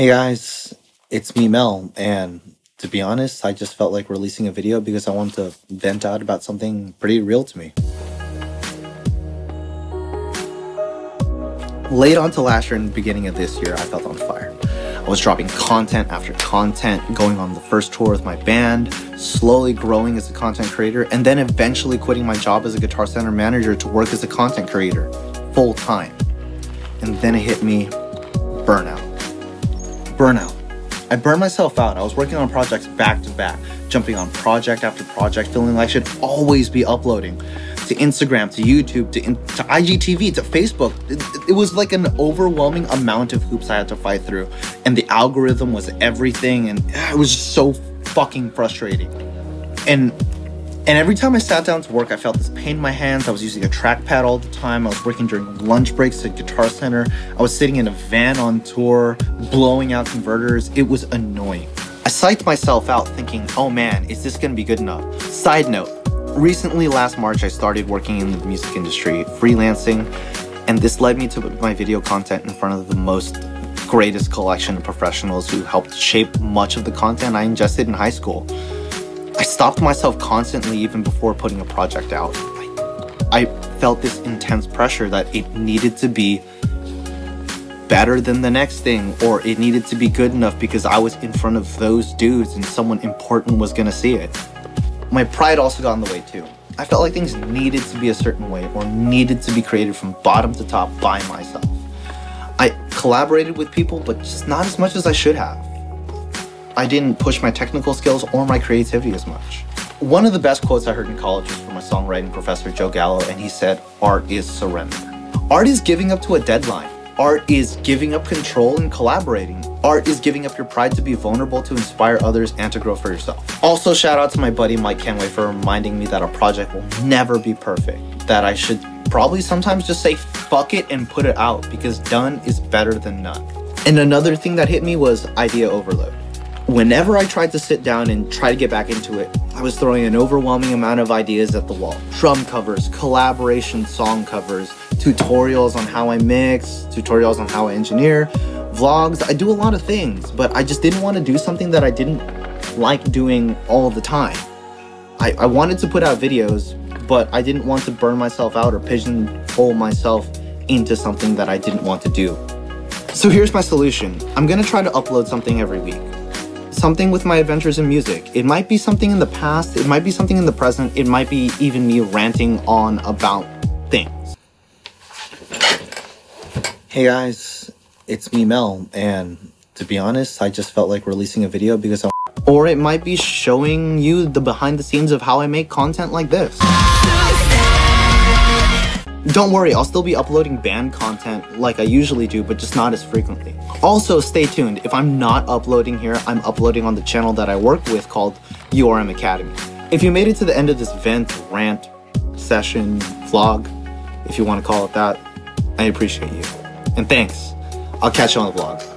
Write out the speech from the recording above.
Hey guys, it's me Mel, and to be honest, I just felt like releasing a video because I wanted to vent out about something pretty real to me. Late onto last year and the beginning of this year, I felt on fire. I was dropping content after content, going on the first tour with my band, slowly growing as a content creator, and then eventually quitting my job as a Guitar Center manager to work as a content creator, full time. And then it hit me, burnout. I burned myself out. I was working on projects back to back, jumping on project after project, feeling like I should always be uploading to Instagram, to YouTube, to IGTV, to Facebook. It was like an overwhelming amount of hoops I had to fight through. And the algorithm was everything. And it was just so fucking frustrating. And every time I sat down to work, I felt this pain in my hands. I was using a trackpad all the time. I was working during lunch breaks at Guitar Center. I was sitting in a van on tour, blowing out converters. It was annoying. I psyched myself out thinking, oh man, is this gonna be good enough? Side note, recently last March, I started working in the music industry, freelancing, and this led me to put my video content in front of the greatest collection of professionals who helped shape much of the content I ingested in high school. I stopped myself constantly even before putting a project out. I felt this intense pressure that it needed to be better than the next thing, or it needed to be good enough because I was in front of those dudes and someone important was gonna see it. My pride also got in the way too. I felt like things needed to be a certain way or needed to be created from bottom to top by myself. I collaborated with people, but just not as much as I should have. I didn't push my technical skills or my creativity as much. One of the best quotes I heard in college was from my songwriting professor, Joe Gallo, and he said, "Art is surrender." Art is giving up to a deadline. Art is giving up control and collaborating. Art is giving up your pride to be vulnerable, to inspire others, and to grow for yourself. Also, shout out to my buddy Mike Kenway for reminding me that a project will never be perfect, that I should probably sometimes just say fuck it and put it out, because done is better than none. And another thing that hit me was idea overload. Whenever I tried to sit down and try to get back into it, I was throwing an overwhelming amount of ideas at the wall. Drum covers, collaboration song covers, tutorials on how I mix, tutorials on how I engineer, vlogs. I do a lot of things, but I just didn't want to do something that I didn't like doing all the time. I wanted to put out videos, but I didn't want to burn myself out or pigeonhole myself into something that I didn't want to do. So here's my solution. I'm gonna try to upload something every week. Something with my adventures in music. It might be something in the past, it might be something in the present, it might be even me ranting on about things. Hey guys, it's me Mel, and to be honest, I just felt like releasing a video because or it might be showing you the behind the scenes of how I make content like this. Don't worry, I'll still be uploading band content like I usually do, but just not as frequently. Also, stay tuned. If I'm not uploading here, I'm uploading on the channel that I work with called URM Academy. If you made it to the end of this vent, rant, session, vlog, if you want to call it that, I appreciate you. And thanks. I'll catch you on the vlog.